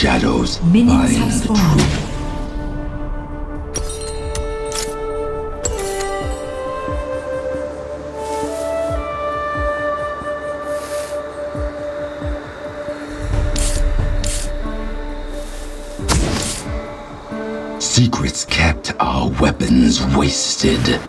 shadows minions find the truth. Secrets kept, our weapons wasted.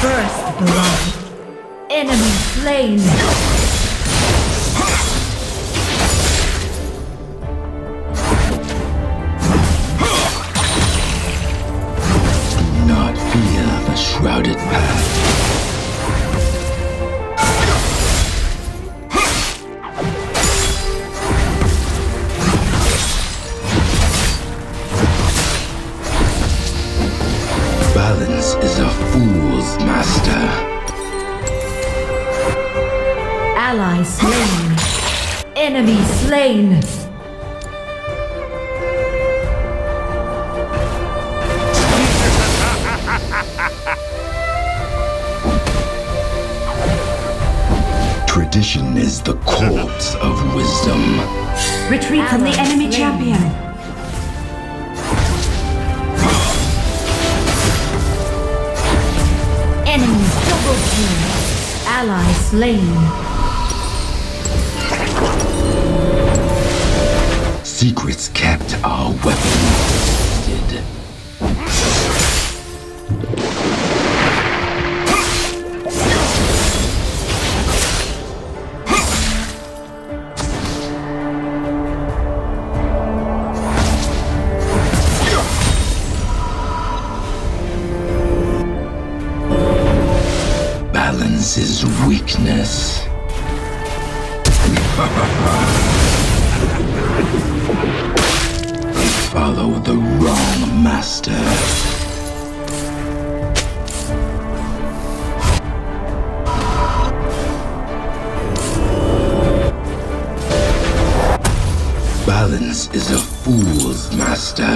First blood. Enemy slain. Do not fear the shrouded path. Balance is a fool's master. Ally slain. Enemy slain. Tradition is the corpse of wisdom. Retreat from the enemy champion. Ally slain. Secrets kept, our weapons did. Is weakness. Follow the wrong master. Balance is a fool's master.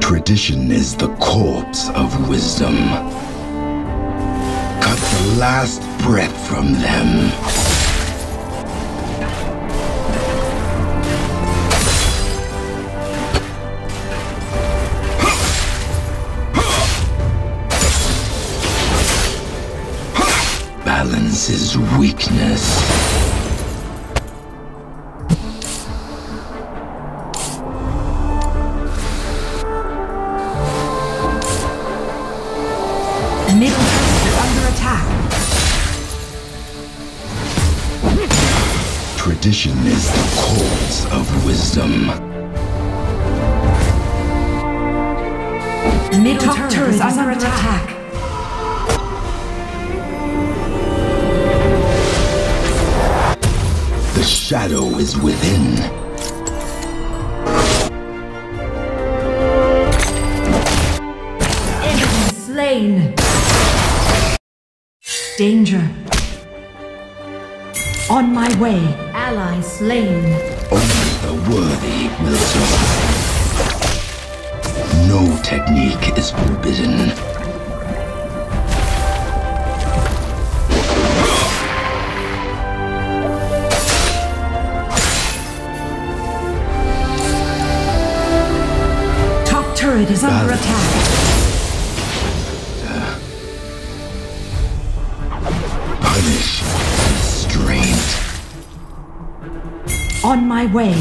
Tradition is the corpse of wisdom. Cut the last breath from them. Balance is weakness. Middle house is under attack. Tradition is the corpse of wisdom. The middle turret is under attack. The shadow is within. Danger. On my way. Ally slain. Only the worthy will survive. No technique is forbidden. Top turret is under attack. On my way.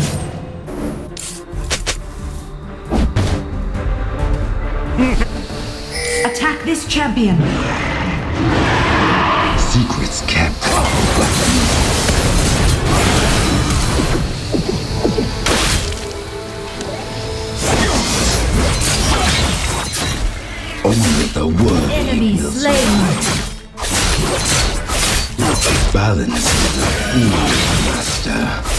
Attack this champion. secrets kept. Only the word. Enemy slain. Balance is a fiend, master.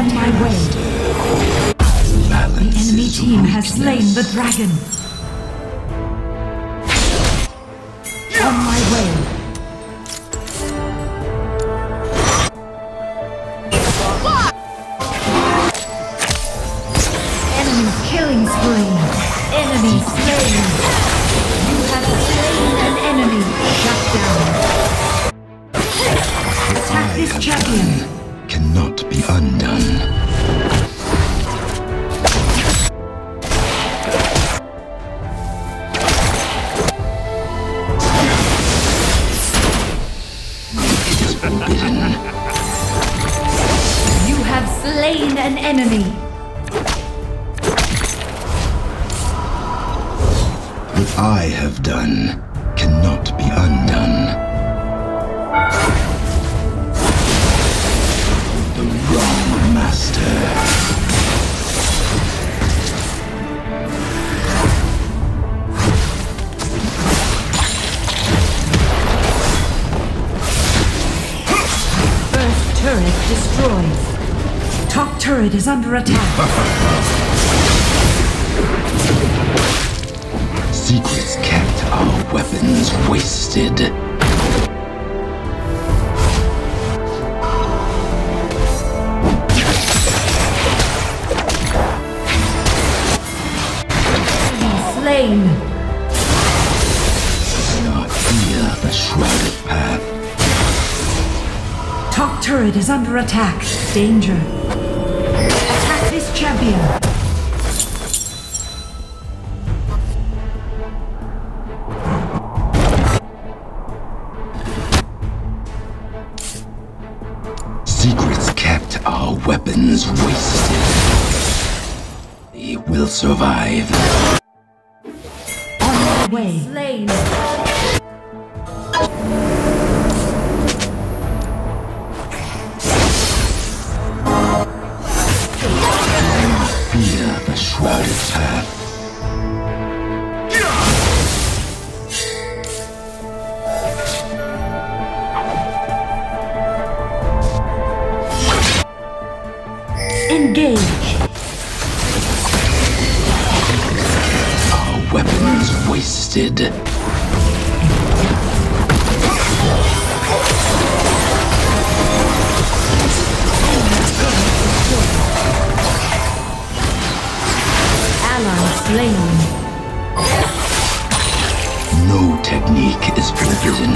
On my way. The enemy team has slain the dragon. On my way. Enemy killing spree. Enemy slain. You have slain an enemy. Shut down. Attack this champion. Cannot be undone. It is forbidden. You have slain an enemy. What I have done cannot be undone. Turret destroyed. Top turret is under attack. Secrets kept, our weapons wasted. Slain. Not fear the shrouded path. Top turret is under attack. Danger. Attack this champion. Secrets kept, our weapons wasted. They will survive. On the way. Slain. Shrouded path. Engage. Our weapons wasted. No technique is forbidden.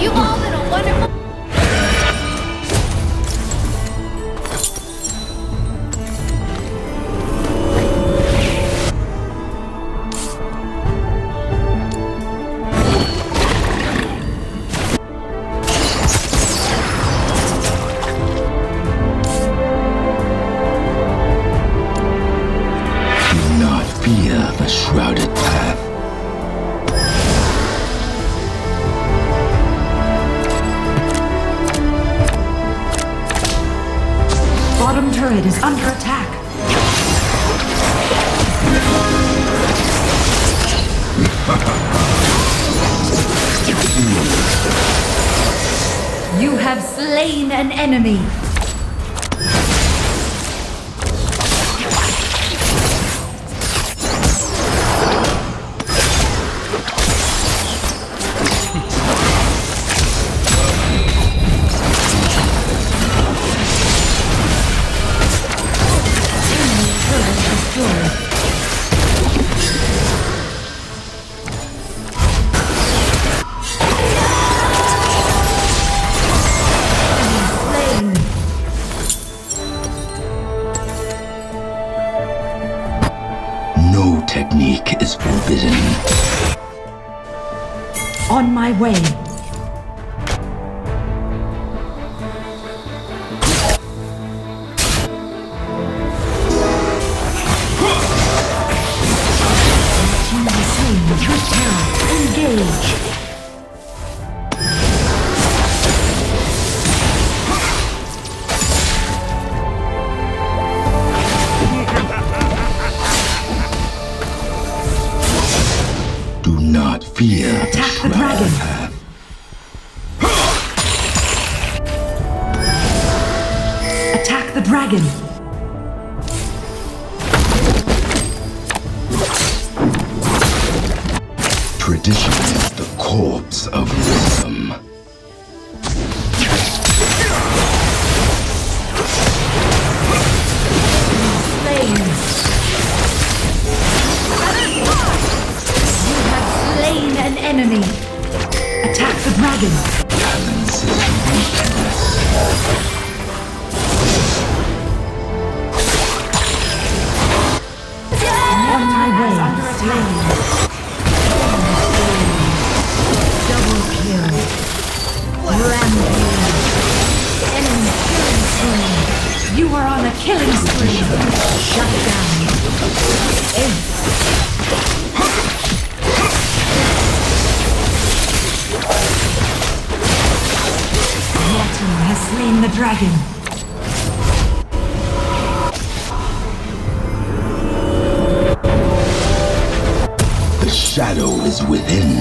You all did a wonderful. The shrouded path. Bottom turret is under attack. You have slain an enemy. technique is forbidden. On my way. Engage. Fear. Attack the dragon. Attack the dragon. Tradition is the corpse of wisdom. Enemy. Attack the dragon. Balance is weakness. Yeah! On my way. Double kill. Rampage. Enemy killing spree. You are on a killing spree. Shut down. Has slain the dragon. The shadow is within.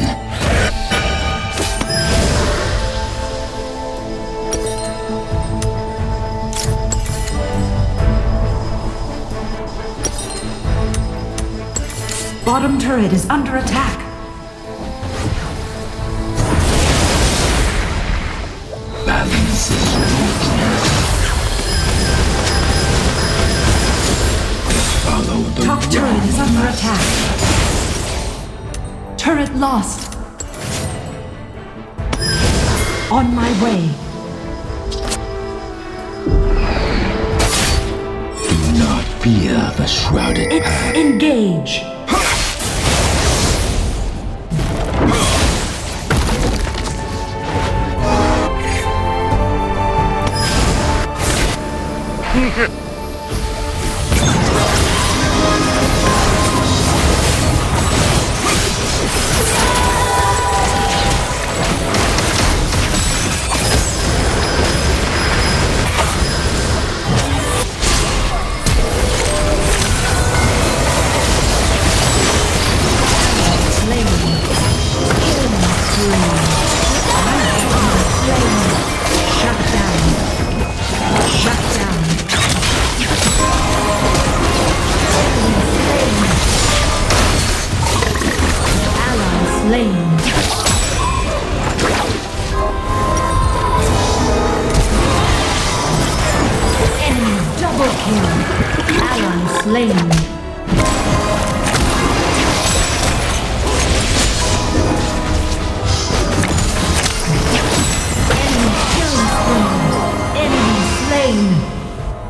Bottom turret is under attack. Top turret is under attack. Turret lost. On my way. Do not fear the shrouded path. Engage.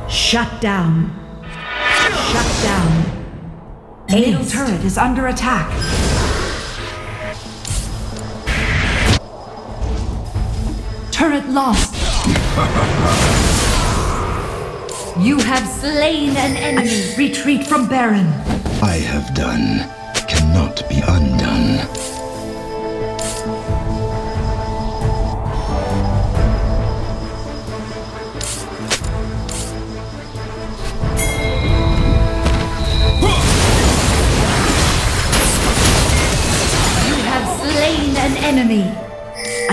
Shut down. Shut down. Middle turret is under attack. Turret lost. You have slain an enemy. Retreat from Baron. I have done cannot be undone. Enemy.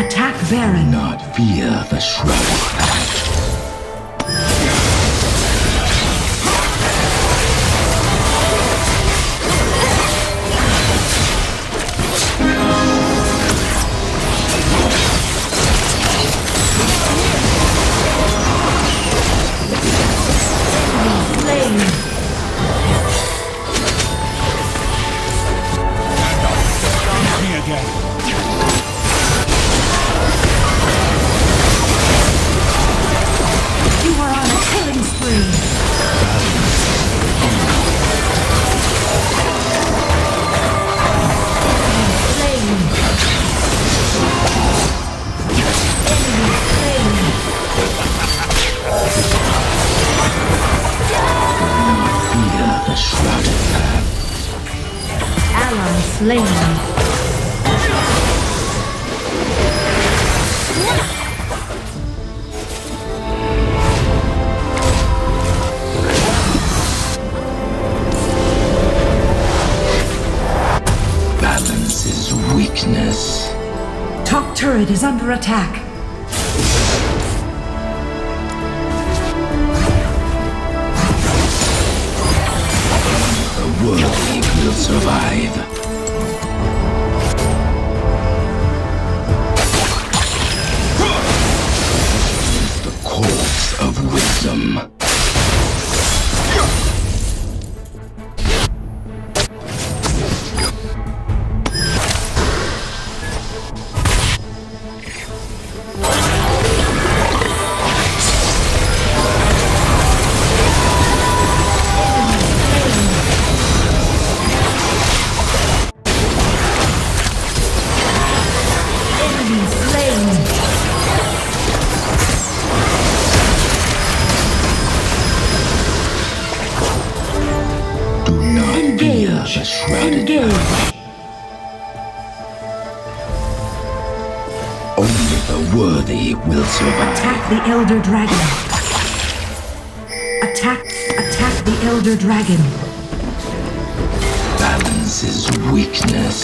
Attack Baron. Do not fear the shrouded path. slain. Top turret is under attack. The world will survive. The course of wisdom. Only the worthy will survive. Attack the Elder Dragon. Attack the Elder Dragon. Balance is weakness.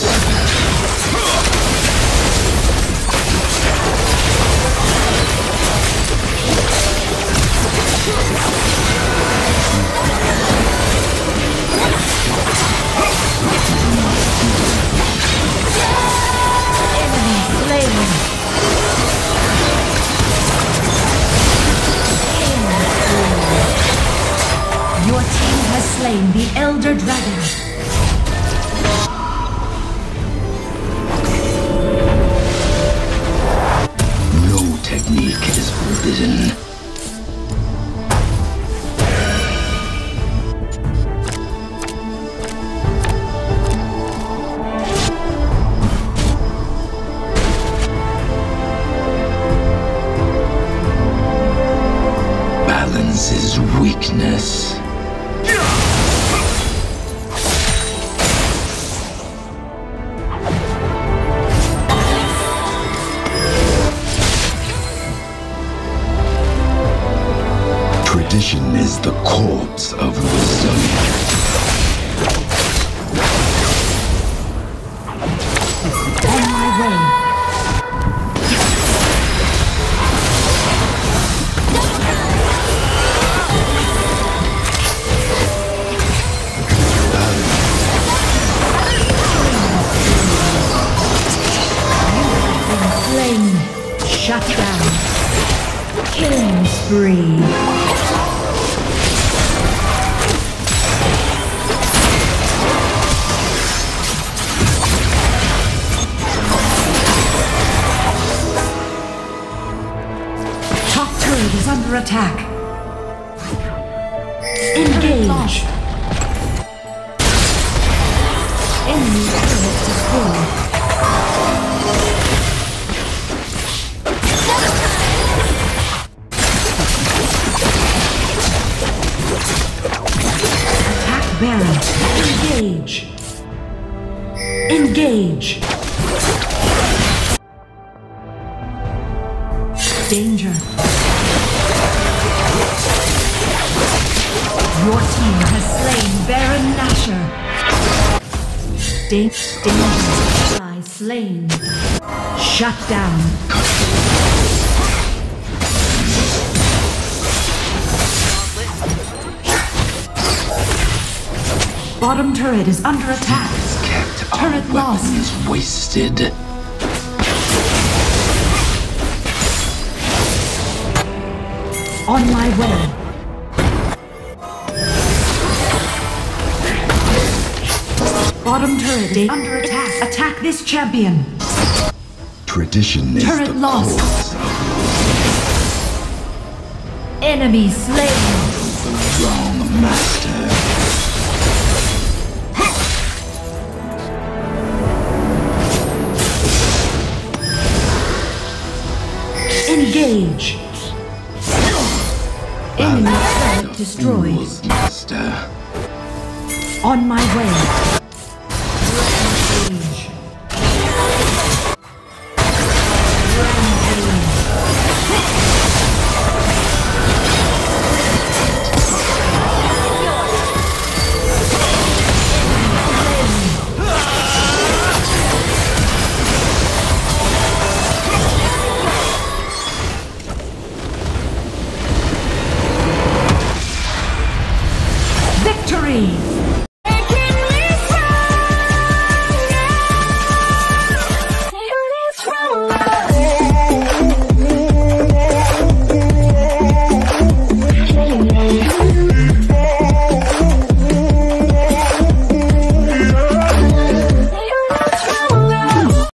Your team has slain the Elder Dragon. No technique is forbidden. Balance is weakness. Tradition is the corpse of wisdom. On my way. You have been slain. Shut down. Killing spree. Is under attack. Engage. Enemy turret destroyed. Attack Baron. Engage. Engage. Danger. Your team has slain Baron Nashor. Danger by slain. Shut down. Bottom turret is under attack. Turret lost. Is wasted. On my way. Bottom turret is under attack. Attack this champion. Tradition is turret the lost. Cause. Enemy slain. Wrong master. Engage. Enemy turret destroyed. Master. On my way. Three.